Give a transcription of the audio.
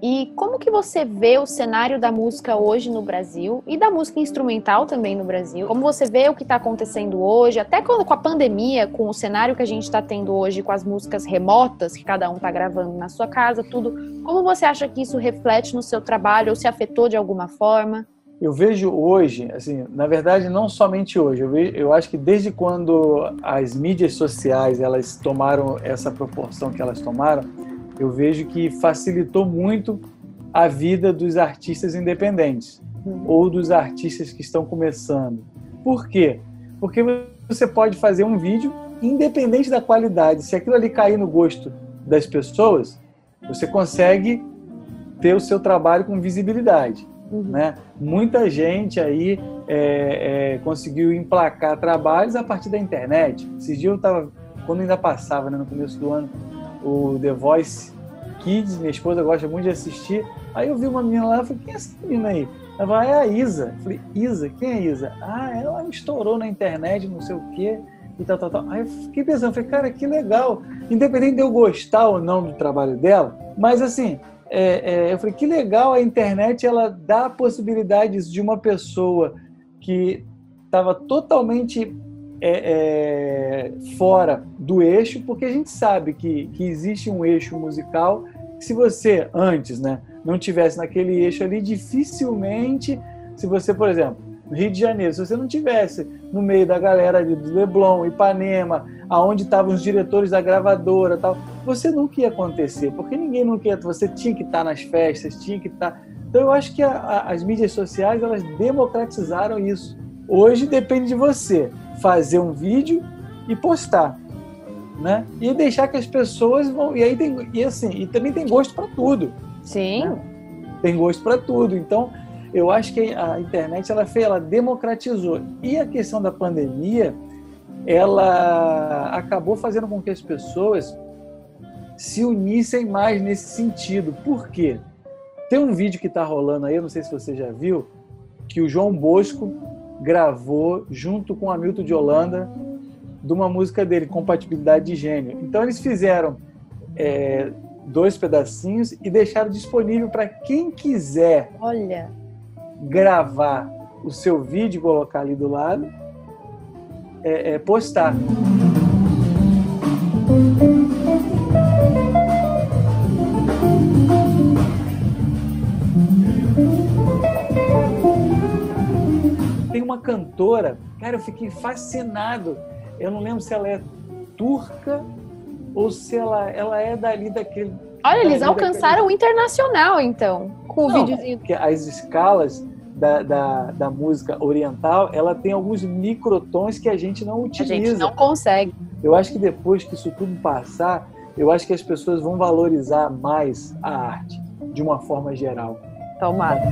E como que você vê o cenário da música hoje no Brasil e da música instrumental também no Brasil? Como você vê o que está acontecendo hoje, até com a pandemia, com o cenário que a gente está tendo hoje, com as músicas remotas que cada um está gravando na sua casa, tudo. Como você acha que isso reflete no seu trabalho ou se afetou de alguma forma? Eu vejo hoje, assim, na verdade não somente hoje, eu acho que desde quando as mídias sociais elas tomaram essa proporção que elas tomaram, eu vejo que facilitou muito a vida dos artistas independentes ou dos artistas que estão começando. Por quê? Porque você pode fazer um vídeo independente da qualidade. Se aquilo ali cair no gosto das pessoas, você consegue ter o seu trabalho com visibilidade. Né? Muita gente aí conseguiu emplacar trabalhos a partir da internet. Esses dias eu estava, quando ainda passava, né, no começo do ano, o The Voice Kids, minha esposa gosta muito de assistir. Aí eu vi uma menina lá, eu falei, quem é essa menina aí? Ela falou, é a Isa. Eu falei, Isa? Quem é Isa? Ah, ela estourou na internet, não sei o quê, e tal, tal, tal. Aí eu fiquei pensando, falei, cara, que legal. Independente de eu gostar ou não do trabalho dela, mas assim... eu falei, que legal, a internet ela dá possibilidades de uma pessoa que estava totalmente fora do eixo, porque a gente sabe que existe um eixo musical que se você antes, né, não tivesse naquele eixo ali, dificilmente, se você, por exemplo, no Rio de Janeiro, se você não tivesse no meio da galera ali do Leblon, Ipanema, aonde estavam os diretores da gravadora e tal, você nunca ia acontecer, porque ninguém nunca ia, você tinha que estar nas festas, tinha que estar... Então eu acho que as mídias sociais, elas democratizaram isso. Hoje depende de você fazer um vídeo e postar, né? E deixar que as pessoas vão... E aí tem, e assim, e também tem gosto para tudo. Sim. Né? Tem gosto para tudo, então... Eu acho que a internet ela democratizou. E a questão da pandemia, ela acabou fazendo com que as pessoas se unissem mais nesse sentido. Por quê? Tem um vídeo que está rolando aí, eu não sei se você já viu, que o João Bosco gravou junto com o Hamilton de Holanda de uma música dele, Compatibilidade de Gênio. Então eles fizeram dois pedacinhos e deixaram disponível para quem quiser. Olha... gravar o seu vídeo, colocar ali do lado, postar. Tem uma cantora, cara, eu fiquei fascinado. Eu não lembro se ela é turca ou se ela é dali daquele... Olha, eles alcançaram o internacional, então, com o videozinho. As escalas da música oriental, ela tem alguns microtons que a gente não utiliza. A gente não consegue. Eu acho que depois que isso tudo passar, eu acho que as pessoas vão valorizar mais a arte, de uma forma geral. Tomara.